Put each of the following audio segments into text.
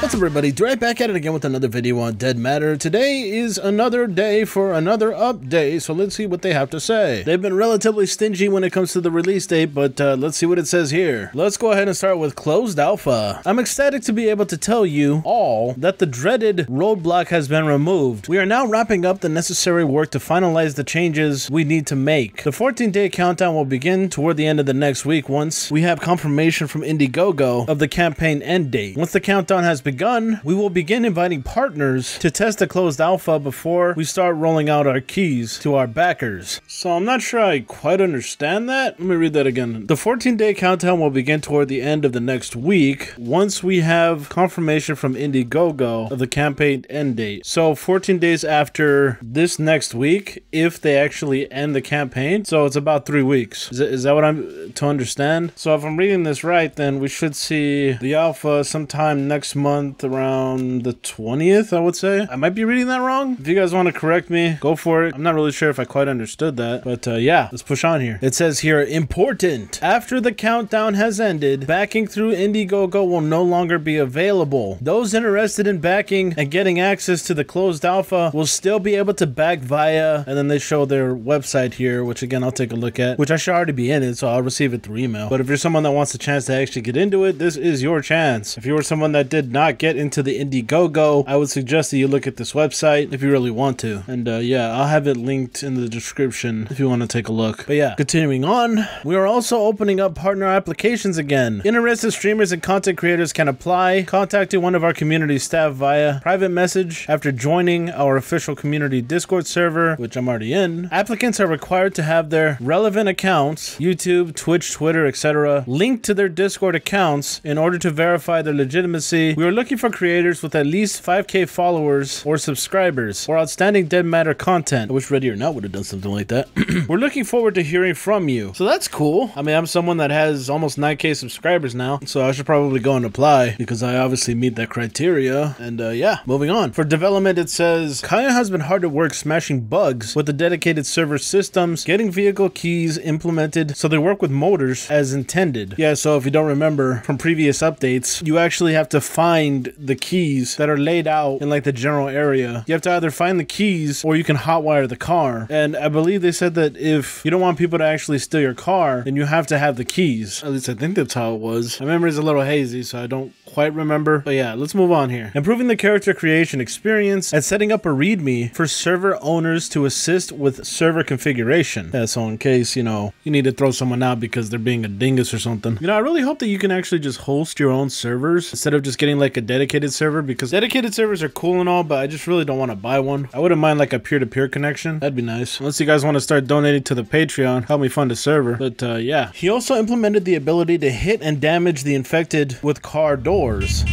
What's up, everybody? Right back at it again with another video on Dead Matter. Today is another day for another update, so let's see what they have to say. They've been relatively stingy when it comes to the release date, but let's see what it says here. Let's go ahead and start with Closed Alpha. I'm ecstatic to be able to tell you all that the dreaded roadblock has been removed. We are now wrapping up the necessary work to finalize the changes we need to make. The 14-day countdown will begin toward the end of the next week once we have confirmation from Indiegogo of the campaign end date. Once the countdown has begun, we will begin inviting partners to test the closed alpha before we start rolling out our keys to our backers. So I'm not sure I quite understand that. Let me read that again. The 14-day countdown will begin toward the end of the next week once we have confirmation from Indiegogo of the campaign end date. So 14 days after this next week, if they actually end the campaign. So it's about 3 weeks. Is that what I'm to understand? So if I'm reading this right, then we should see the alpha sometime next month, around the 20th, I would say. I might be reading that wrong. If you guys want to correct me, go for it. I'm not really sure if I quite understood that, but yeah, let's push on here. It says here, important. After the countdown has ended, backing through Indiegogo will no longer be available. Those interested in backing and getting access to the closed alpha will still be able to back via, and then they show their website here, which again, I'll take a look at, which I should already be in it, so I'll receive it through email. But if you're someone that wants a chance to actually get into it, this is your chance. If you were someone that did not get into the Indiegogo, I would suggest that you look at this website if you really want to. And yeah, I'll have it linked in the description if you want to take a look. But yeah, continuing on, we are also opening up partner applications again. Interested streamers and content creators can apply, contacting one of our community staff via private message after joining our official community Discord server, which I'm already in. Applicants are required to have their relevant accounts, YouTube, Twitch, Twitter, etc., linked to their Discord accounts in order to verify their legitimacy. We are looking for creators with at least 5K followers or subscribers or outstanding Dead Matter content. I wish Ready or Not would have done something like that. We're looking forward to hearing from you. So that's cool. I mean, I'm someone that has almost 9K subscribers now, so I should probably go and apply because I obviously meet that criteria. And yeah, moving on. For development, it says, Kaya has been hard at work smashing bugs with the dedicated server systems, getting vehicle keys implemented so they work with motors as intended. Yeah, so if you don't remember from previous updates, you actually have to find the keys that are laid out in like the general area. You have to either find the keys or you can hotwire the car. And I believe they said that if you don't want people to actually steal your car, then you have to have the keys. At least I think that's how it was. My memory is a little hazy, so I don't quite remember. But yeah, let's move on here. Improving the character creation experience and setting up a README for server owners to assist with server configuration. Yeah, so in case, you know, you need to throw someone out because they're being a dingus or something. You know, I really hope that you can actually just host your own servers instead of just getting like a dedicated server, because dedicated servers are cool and all, but I just really don't want to buy one. I wouldn't mind like a peer-to-peer connection. That'd be nice. Unless you guys want to start donating to the Patreon, help me fund a server. But yeah, he also implemented the ability to hit and damage the infected with car doors.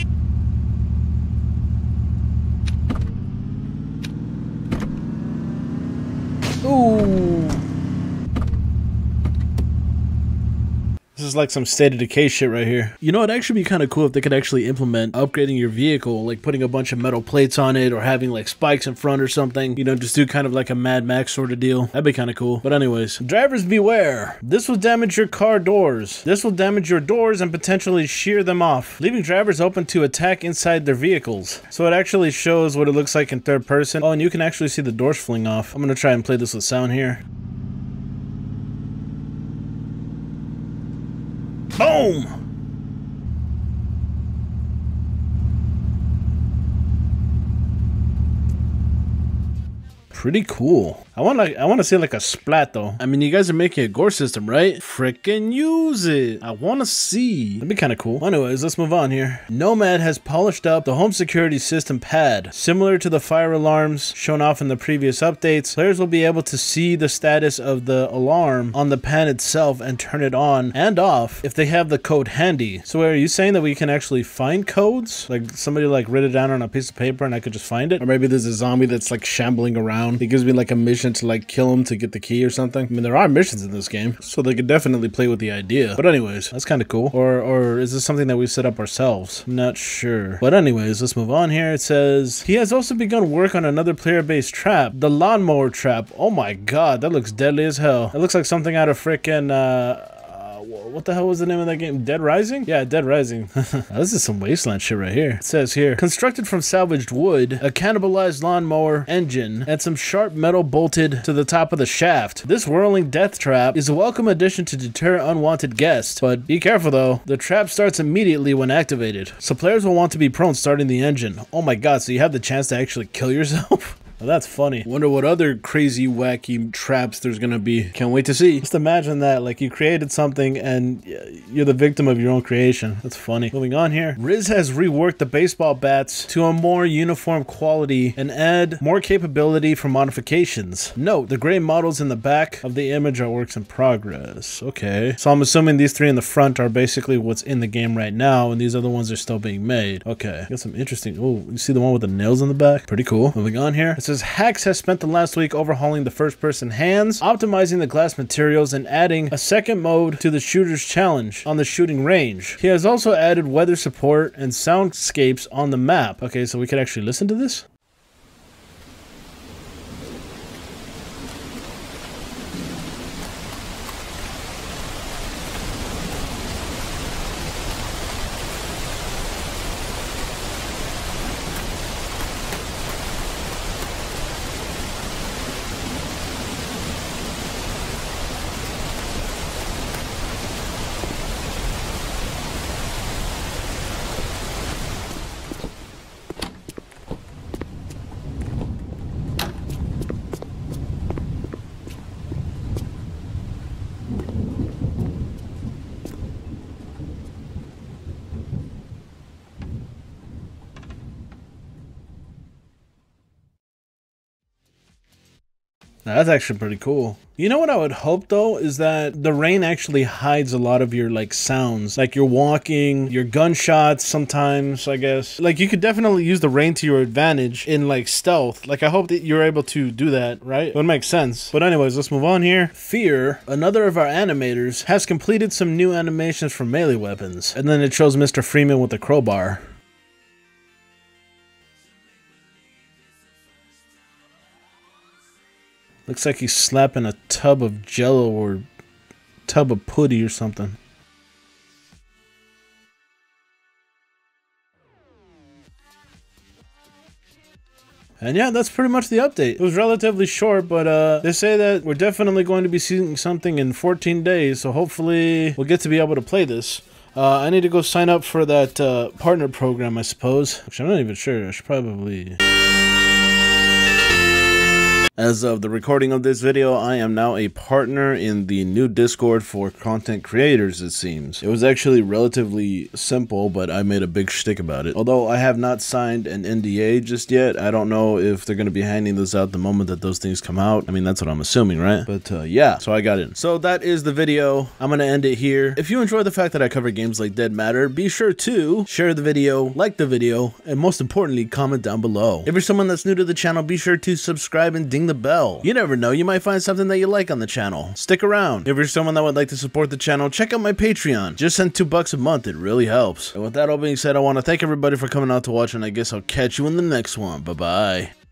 Ooh. This is like some state of decay shit right here. You know, it'd actually be kind of cool if they could actually implement upgrading your vehicle, like putting a bunch of metal plates on it or having like spikes in front or something. You know, just do kind of like a Mad Max sort of deal. That'd be kind of cool. But anyways, drivers beware. This will damage your car doors. This will damage your doors and potentially shear them off, leaving drivers open to attack inside their vehicles. So it actually shows what it looks like in third person. Oh, and you can actually see the doors fling off. I'm gonna try and play this with sound here. Boom! Pretty cool. I want to say like a splat though. I mean, you guys are making a gore system, right? Freaking use it. I want to see. That'd be kind of cool. Well, anyways, let's move on here. Nomad has polished up the home security system pad. Similar to the fire alarms shown off in the previous updates, players will be able to see the status of the alarm on the pad itself and turn it on and off if they have the code handy. So are you saying that we can actually find codes? Like somebody like wrote it down on a piece of paper and I could just find it? Or maybe there's a zombie that's like shambling around. It gives me like a mission to like kill him to get the key or something. I mean, there are missions in this game, so they could definitely play with the idea. But anyways, that's kind of cool. Or is this something that we set up ourselves? I'm not sure. But anyways, let's move on here. It says, he has also begun work on another player-based trap, the lawnmower trap. Oh my god, that looks deadly as hell. It looks like something out of freaking whoa. What the hell was the name of that game? Dead Rising? Yeah, Dead Rising. This is some wasteland shit right here. It says here, constructed from salvaged wood, a cannibalized lawnmower engine, and some sharp metal bolted to the top of the shaft. This whirling death trap is a welcome addition to deter unwanted guests, but be careful though. The trap starts immediately when activated, so players will want to be prone starting the engine. Oh my god, so you have the chance to actually kill yourself? Well, that's funny. Wonder what other crazy, wacky traps there's gonna be. Can't wait to see. Just imagine that, like, you created something and you're the victim of your own creation. That's funny. Moving on here. Riz has reworked the baseball bats to a more uniform quality and add more capability for modifications. Note, the gray models in the back of the image are works in progress. Okay. So I'm assuming these three in the front are basically what's in the game right now, and these other ones are still being made. Okay. Got some interesting... Oh, you see the one with the nails in the back? Pretty cool. Moving on here. It says, Hacks has spent the last week overhauling the first-person hands, optimizing the glass materials, and adding a second mode to the shooter's challenge on the shooting range. He has also added weather support and soundscapes on the map. Okay, so we could actually listen to this? Now, that's actually pretty cool. You know what I would hope though is that the rain actually hides a lot of your like sounds, like you're walking, your gunshots sometimes, I guess. Like you could definitely use the rain to your advantage in like stealth. Like I hope that you're able to do that, right? It would make sense. But anyways, let's move on here. Fear, another of our animators, has completed some new animations for melee weapons. And then it shows Mr. Freeman with the crowbar. Looks like he's slapping a tub of jello or tub of putty or something. And yeah, that's pretty much the update. It was relatively short, but they say that we're definitely going to be seeing something in 14 days, so hopefully we'll get to be able to play this. I need to go sign up for that partner program, I suppose. Which I'm not even sure. I should probably... As of the recording of this video, I am now a partner in the new Discord for content creators, it seems. It was actually relatively simple, but I made a big shtick about it. Although I have not signed an NDA just yet, I don't know if they're going to be handing this out the moment that those things come out. I mean, that's what I'm assuming, right? But yeah, so I got in. So that is the video. I'm going to end it here. If you enjoy the fact that I cover games like Dead Matter, be sure to share the video, like the video, and most importantly, comment down below. If you're someone that's new to the channel, be sure to subscribe and ding the bell. You never know, you might find something that you like on the channel. Stick around. If you're someone that would like to support the channel, check out my Patreon. Just send $2 a month, it really helps. And with that all being said, I want to thank everybody for coming out to watch, and I guess I'll catch you in the next one. Bye bye.